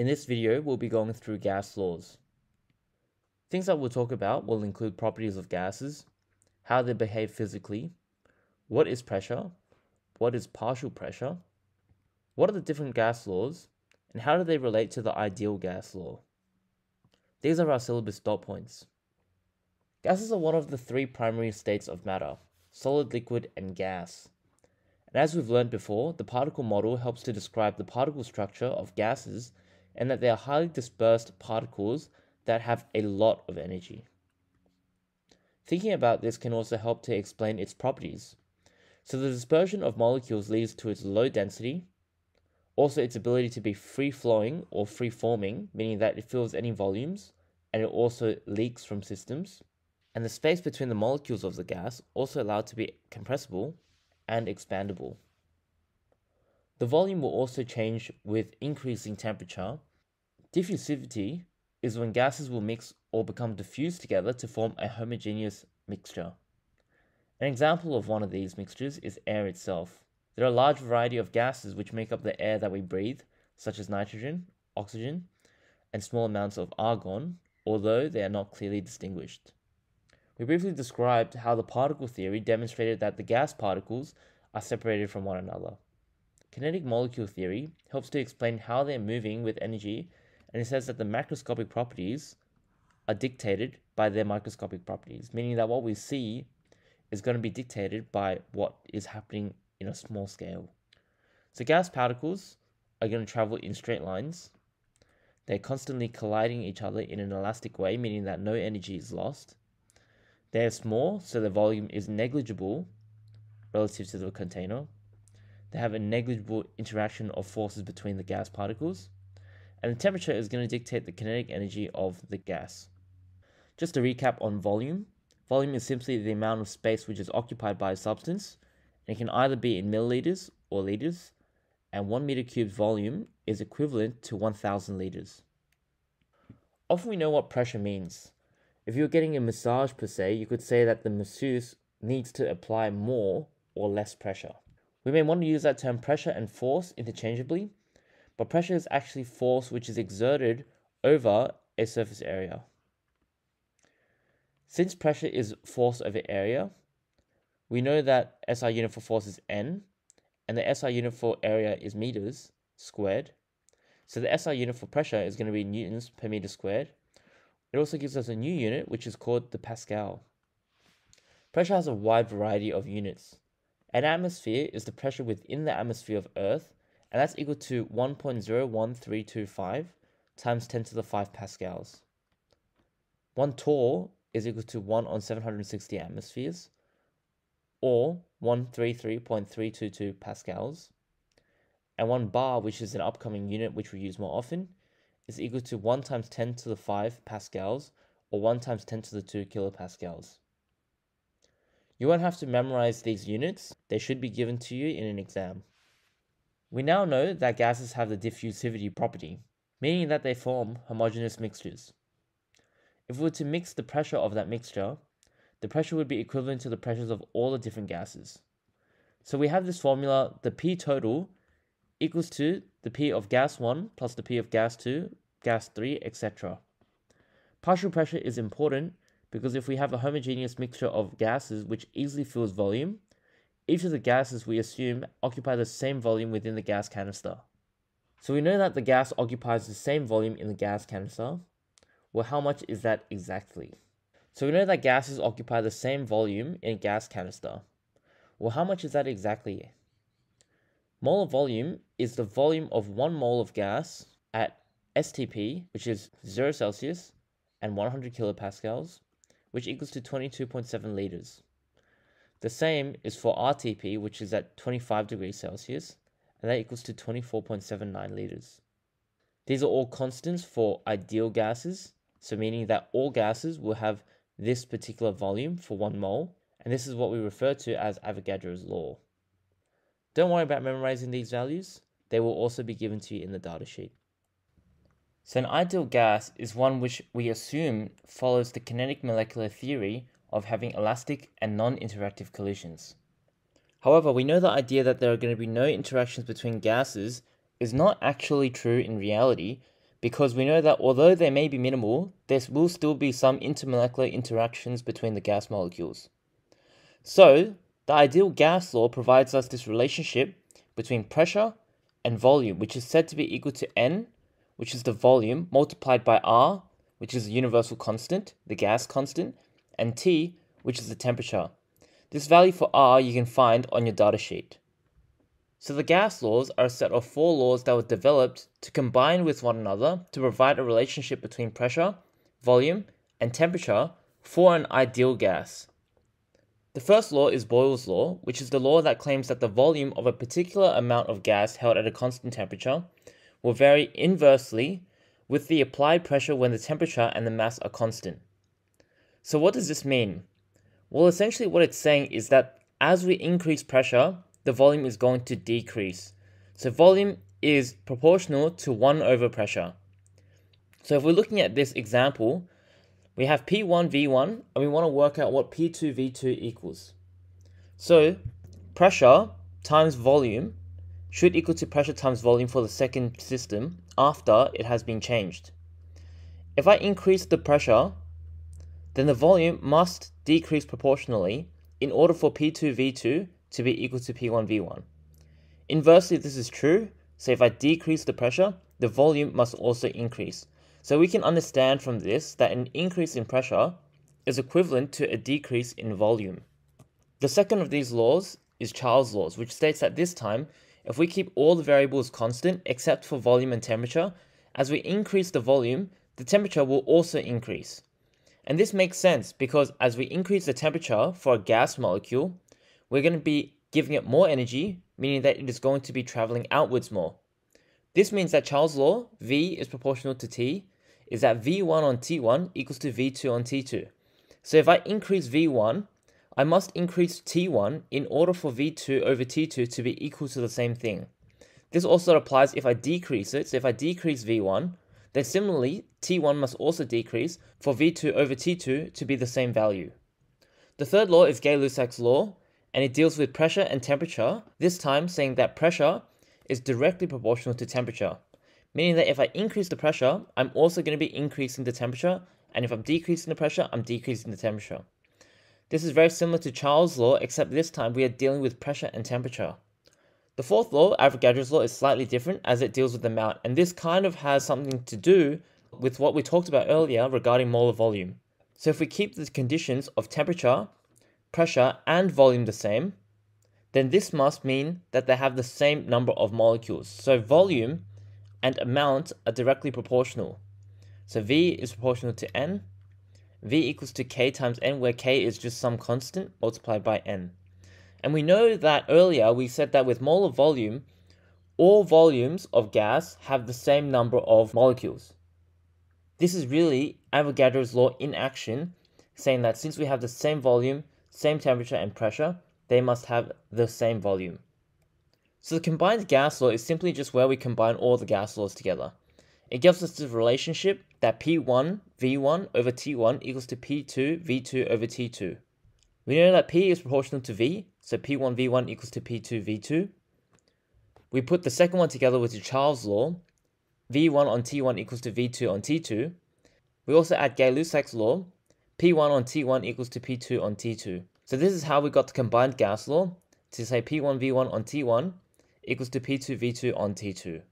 In this video, we'll be going through gas laws. Things that we'll talk about will include properties of gases, how they behave physically, what is pressure, what is partial pressure, what are the different gas laws, and how do they relate to the ideal gas law. These are our syllabus dot points. Gases are one of the three primary states of matter, solid, liquid, and gas. And as we've learned before, the particle model helps to describe the particle structure of gases and that they are highly dispersed particles that have a lot of energy. Thinking about this can also help to explain its properties. So the dispersion of molecules leads to its low density, also its ability to be free-flowing or free-forming, meaning that it fills any volumes, and it also leaks from systems. And the space between the molecules of the gas also allowed to be compressible and expandable. The volume will also change with increasing temperature. Diffusivity is when gases will mix or become diffused together to form a homogeneous mixture. An example of one of these mixtures is air itself. There are a large variety of gases which make up the air that we breathe, such as nitrogen, oxygen, and small amounts of argon, although they are not clearly distinguished. We briefly described how the particle theory demonstrated that the gas particles are separated from one another. Kinetic molecular theory helps to explain how they are moving with energy, and it says that the macroscopic properties are dictated by their microscopic properties, meaning that what we see is going to be dictated by what is happening in a small scale. So gas particles are going to travel in straight lines. They're constantly colliding each other in an elastic way, meaning that no energy is lost. They're small, so the volume is negligible relative to the container. They have a negligible interaction of forces between the gas particles. And the temperature is going to dictate the kinetic energy of the gas. Just to recap on volume. Volume is simply the amount of space which is occupied by a substance, and it can either be in milliliters or liters, and 1 meter cube's volume is equivalent to 1,000 liters. Often we know what pressure means. If you're getting a massage per se, you could say that the masseuse needs to apply more or less pressure. We may want to use that term pressure and force interchangeably, but pressure is actually force which is exerted over a surface area. Since pressure is force over area, we know that SI unit for force is N, and the SI unit for area is meters squared. So the SI unit for pressure is going to be newtons per meter squared. It also gives us a new unit, which is called the Pascal. Pressure has a wide variety of units. An atmosphere is the pressure within the atmosphere of Earth, and that's equal to 1.01325 times 10 to the 5 Pascals. 1 torr is equal to 1 on 760 atmospheres, or 133.322 Pascals. And 1 bar, which is an upcoming unit which we use more often, is equal to 1 times 10 to the 5 Pascals, or 1 times 10 to the 2 kilopascals. You won't have to memorize these units. They should be given to you in an exam. We now know that gases have the diffusivity property, meaning that they form homogeneous mixtures. If we were to mix the pressure of that mixture, the pressure would be equivalent to the pressures of all the different gases. So we have this formula, the P total equals to the P of gas 1 plus the P of gas 2, gas 3, etc. Partial pressure is important because if we have a homogeneous mixture of gases which easily fills volume, each of the gases we assume occupy the same volume within the gas canister. So we know that the gas occupies the same volume in the gas canister. Well, how much is that exactly? So we know that gases occupy the same volume in a gas canister. Well, how much is that exactly? Molar volume is the volume of 1 mole of gas at STP, which is 0 Celsius, and 100 kilopascals, which equals to 22.7 liters. The same is for RTP, which is at 25 degrees Celsius, and that equals to 24.79 liters. These are all constants for ideal gases, so meaning that all gases will have this particular volume for 1 mole, and this is what we refer to as Avogadro's law. Don't worry about memorizing these values, they will also be given to you in the datasheet. So an ideal gas is one which we assume follows the kinetic molecular theory of having elastic and non-interactive collisions. However, we know the idea that there are going to be no interactions between gases is not actually true in reality because we know that although they may be minimal, there will still be some intermolecular interactions between the gas molecules. So, the ideal gas law provides us this relationship between pressure and volume, which is said to be equal to N, which is the volume, multiplied by R, which is the universal constant, the gas constant, and T, which is the temperature. This value for R you can find on your data sheet. So the gas laws are a set of four laws that were developed to combine with one another to provide a relationship between pressure, volume, and temperature for an ideal gas. The first law is Boyle's law, which is the law that claims that the volume of a particular amount of gas held at a constant temperature will vary inversely with the applied pressure when the temperature and the mass are constant. So what does this mean? Well, essentially what it's saying is that as we increase pressure, the volume is going to decrease. So volume is proportional to 1 over pressure. So if we're looking at this example, we have P1, V1, and we want to work out what P2, V2 equals. So pressure times volume should equal to pressure times volume for the second system after it has been changed. If I increase the pressure, then the volume must decrease proportionally in order for P2, V2 to be equal to P1, V1. Inversely, this is true. So if I decrease the pressure, the volume must also increase. So we can understand from this that an increase in pressure is equivalent to a decrease in volume. The second of these laws is Charles' laws, which states that this time, if we keep all the variables constant except for volume and temperature, as we increase the volume, the temperature will also increase. And this makes sense because as we increase the temperature for a gas molecule, we're going to be giving it more energy, meaning that it is going to be traveling outwards more. This means that Charles' law, V is proportional to T, is that V1 on T1 equals to V2 on T2. So if I increase V1, I must increase T1 in order for V2 over T2 to be equal to the same thing. This also applies if I decrease it. So if I decrease V1, then similarly, T1 must also decrease for V2 over T2 to be the same value. The third law is Gay-Lussac's law, and it deals with pressure and temperature, this time saying that pressure is directly proportional to temperature, meaning that if I increase the pressure, I'm also going to be increasing the temperature, and if I'm decreasing the pressure, I'm decreasing the temperature. This is very similar to Charles' law, except this time we are dealing with pressure and temperature. The fourth law, Avogadro's law, is slightly different as it deals with amount, and this kind of has something to do with what we talked about earlier regarding molar volume. So if we keep the conditions of temperature, pressure and volume the same, then this must mean that they have the same number of molecules. So volume and amount are directly proportional. So V is proportional to N. V equals to K times N, where K is just some constant multiplied by N. And we know that earlier we said that with molar volume, all volumes of gas have the same number of molecules. This is really Avogadro's law in action, saying that since we have the same volume, same temperature and pressure, they must have the same volume. So the combined gas law is simply just where we combine all the gas laws together. It gives us the relationship that P1 V1 over T1 equals to P2 V2 over T2. We know that P is proportional to V, so P1 V1 equals to P2 V2. We put the second one together with the Charles' law, V1 on T1 equals to V2 on T2. We also add Gay-Lussac's law, P1 on T1 equals to P2 on T2. So this is how we got the combined gas law to say P1 V1 on T1 equals to P2 V2 on T2.